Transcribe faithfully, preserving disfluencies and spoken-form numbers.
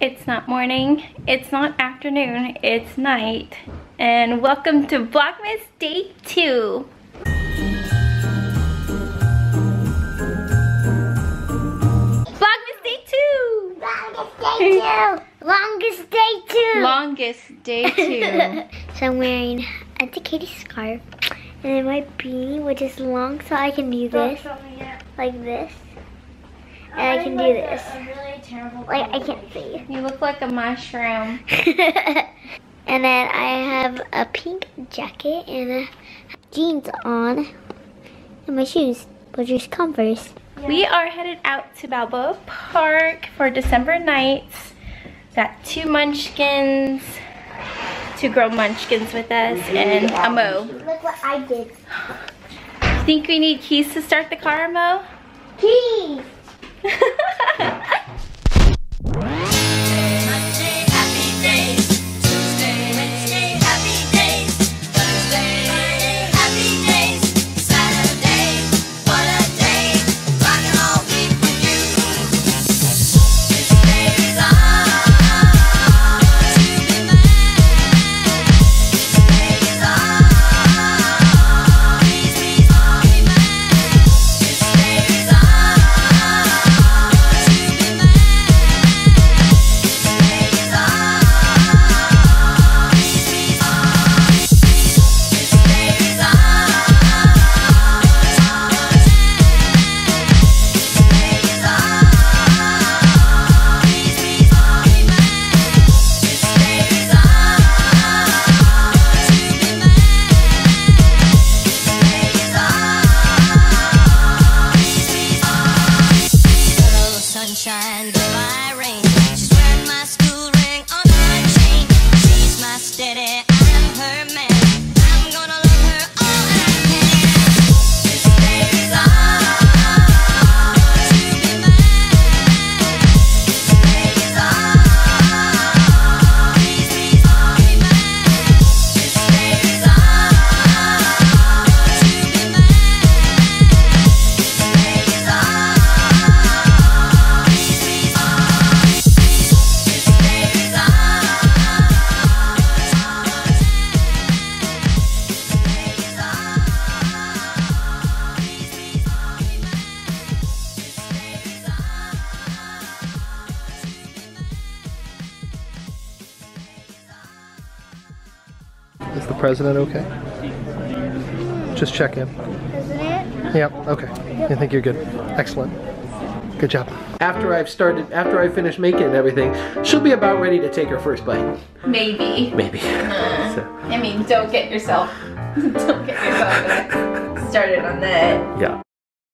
It's not morning, it's not afternoon, it's night, and welcome to Vlogmas Day two. Vlogmas Day two! Longest Day two! Longest Day two! Longest Day two. So I'm wearing a Katie scarf, and my beanie, which is long, so I can do this, like this. And I, I can like do this. A, a really terrible like, I can't see. You look like a mushroom. And then I have a pink jacket and a jeans on. And my shoes, which is Converse. Yeah. We are headed out to Balboa Park for December nights. Got two munchkins, two girl munchkins with us, and a Mo. Look what I did. You think we need keys to start the car, Mo? Keys! Is the president okay? Just check in. President? Yep, okay. I think you're good. Excellent. Good job. After I've started, after I finish making and everything, she'll be about ready to take her first bite. Maybe. Maybe. Uh, so. I mean, don't get yourself, don't get yourself started on that. Yeah.